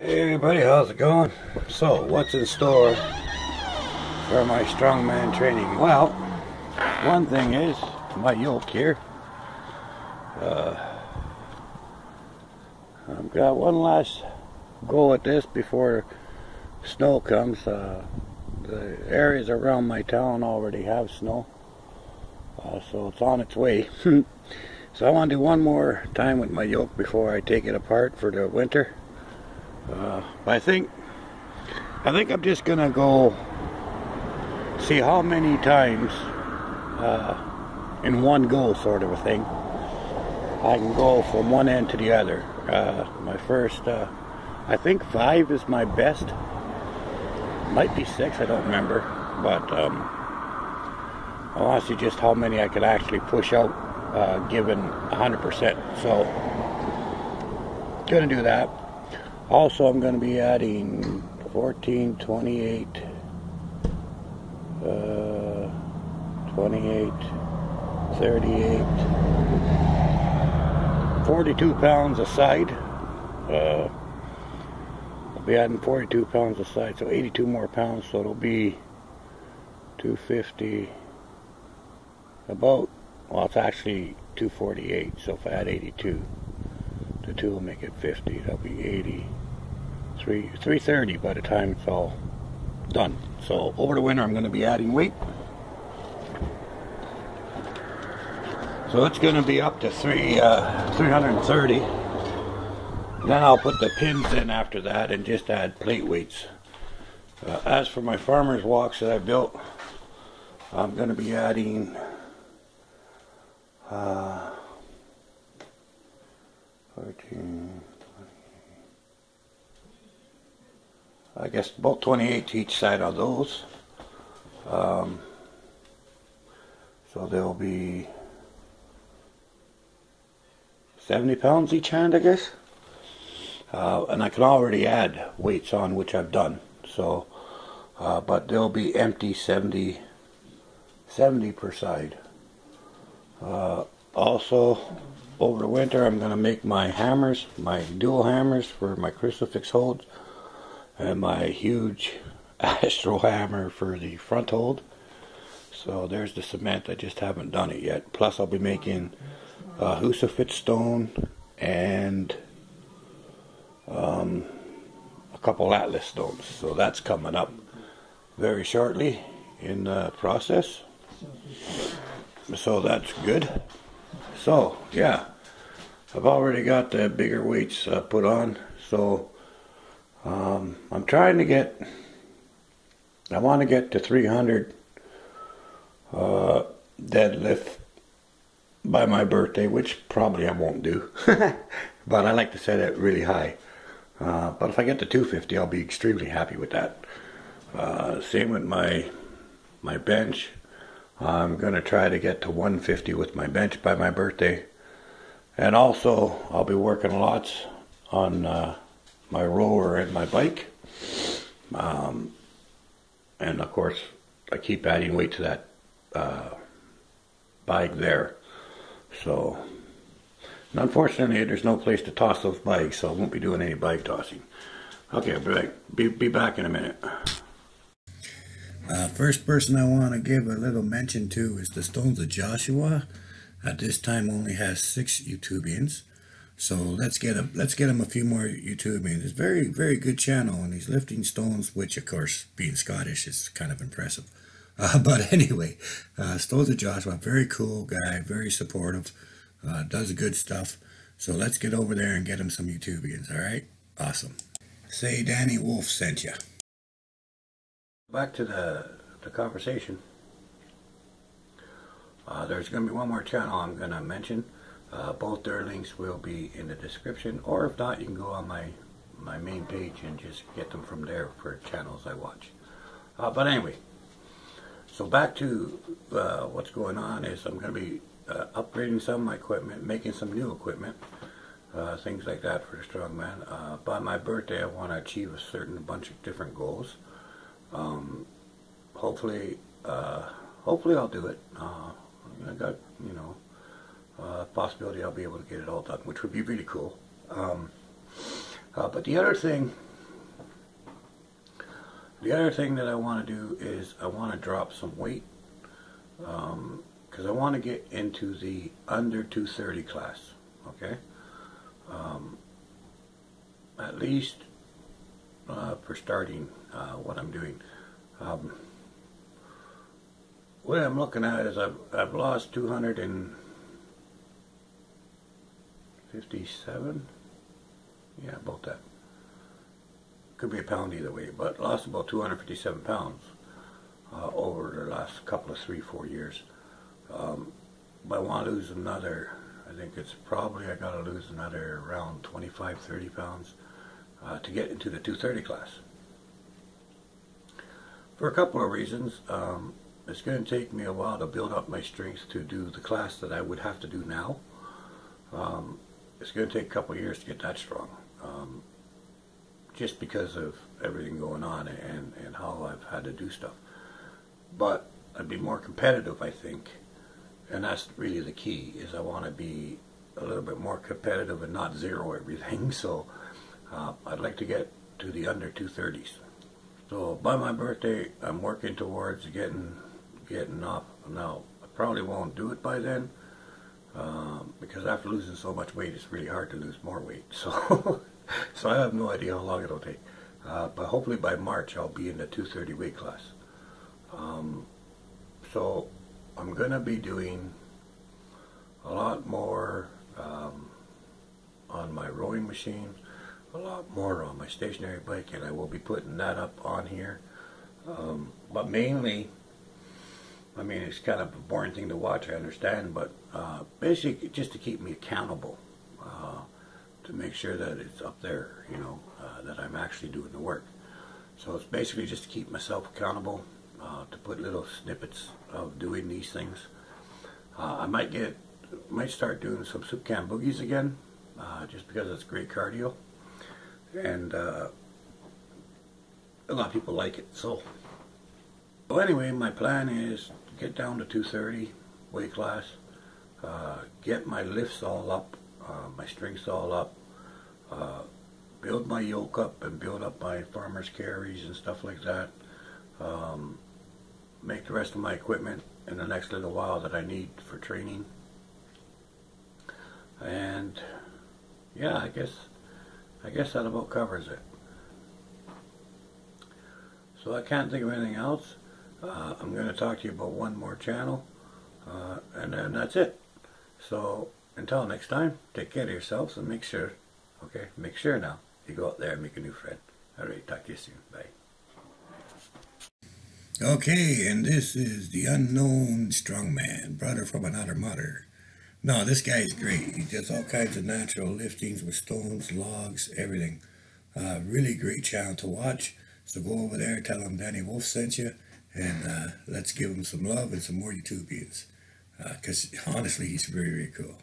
Hey everybody, how's it going? So, what's in store for my strongman training? Well, one thing is my yoke here. I've got one last go at this before snow comes. The areas around my town already have snow, so it's on its way. So I want to do one more time with my yoke before I take it apart for the winter. I think I'm just gonna go see how many times in one go, sort of a thing, I can go from one end to the other. I think 5 is my best. Might be 6, I don't remember, but I want to see just how many I could actually push out given 100%. So gonna do that. Also, I'm going to be adding 14, 28, 38, 42 pounds a side. I'll be adding 42 pounds a side, so 82 more pounds, so it'll be 250 about, well, it's actually 248, so if I add 82, the 2 will make it 50, that'll be 80. 330 by the time it's all done. So over the winter I'm going to be adding weight, so it's going to be up to 330. Then I'll put the pins in after that and just add plate weights. As for my farmer's walks that I built, I'm going to be adding 14, I guess about 28 to each side of those. So there'll be 70 pounds each hand, I guess. And I can already add weights on, which I've done. So, but there'll be empty 70 per side. Also, over the winter I'm going to make my hammers, my dual hammers for my crucifix holds, and my huge astral hammer for the front hold. So there's the cement, I just haven't done it yet. Plus I'll be making Husafit stone and a couple Atlas stones. So that's coming up very shortly in the process. So that's good. So yeah, I've already got the bigger weights put on. So I'm trying to get, I want to get to 300 deadlift by my birthday, which probably I won't do, but I like to set it really high. But if I get to 250, I'll be extremely happy with that. Same with my bench. I'm going to try to get to 150 with my bench by my birthday. And also, I'll be working lots on my rower and my bike. And of course, I keep adding weight to that bike there. So, and unfortunately, there's no place to toss those bikes, so I won't be doing any bike tossing. Okay, I'll be back in a minute. First person I want to give a little mention to is the Stones of Joshua. At this time, only has 6 YouTubians, so let's get him a few more YouTubians. It's very, very good channel, and he's lifting stones, which of course, being Scottish, is kind of impressive. But anyway, Stones of Joshua, very cool guy, very supportive, does good stuff. So let's get over there and get him some YouTubians. All right, awesome. Say Danny Wolf sent you. Back to the conversation. There's going to be one more channel I'm going to mention. Both their links will be in the description, or if not, you can go on my main page and just get them from there for channels I watch. But anyway, so back to what's going on is I'm going to be upgrading some of my equipment, making some new equipment, things like that for the strongman. By my birthday, I want to achieve a certain bunch of different goals. Hopefully I'll do it. I got, you know, possibility I'll be able to get it all done, which would be really cool. But the other thing The other thing that I want to do is I want to drop some weight, because I want to get into the under 230 class, okay? At least for starting what I'm doing. What I'm looking at is I've lost 257, yeah, about that. Could be a pound either way, but lost about 257 pounds over the last couple of 3-4 years. But I want to lose another, I think it's probably I got to lose another around 25-30 pounds to get into the 230 class. For a couple of reasons, it's going to take me a while to build up my strength to do the class that I would have to do now. It's going to take a couple of years to get that strong. Just because of everything going on and how I've had to do stuff. But I'd be more competitive, I think, and that's really the key, is I want to be a little bit more competitive and not zero everything, so I'd like to get to the under 230s. So by my birthday, I'm working towards getting up. Now, I probably won't do it by then, because after losing so much weight, it's really hard to lose more weight, so... So I have no idea how long it'll take, but hopefully by March I'll be in the 230 weight class. So I'm going to be doing a lot more on my rowing machine, a lot more on my stationary bike, and I will be putting that up on here. But mainly, I mean, it's kind of a boring thing to watch, I understand, but basically just to keep me accountable. To make sure that it's up there, you know, that I'm actually doing the work. So it's basically just to keep myself accountable, to put little snippets of doing these things. I might start doing some soup can boogies again, just because it's great cardio, and a lot of people like it. So anyway, my plan is to get down to 230 weight class, get my lifts all up. My strengths all up, build my yoke up and build up my farmer's carries and stuff like that, make the rest of my equipment in the next little while that I need for training. And yeah, I guess that about covers it. So I can't think of anything else. I'm going to talk to you about one more channel, and then that's it. So until next time, take care of yourselves and make sure, okay, make sure now, you go out there and make a new friend. All right, talk to you soon. Bye. Okay, and this is the Unknown Strongman, brother from another mother. No, this guy's great. He does all kinds of natural liftings with stones, logs, everything. Really great channel to watch. So go over there, tell him Danny Wolf sent you, and let's give him some love and some more YouTubians. Because honestly, he's very, very cool.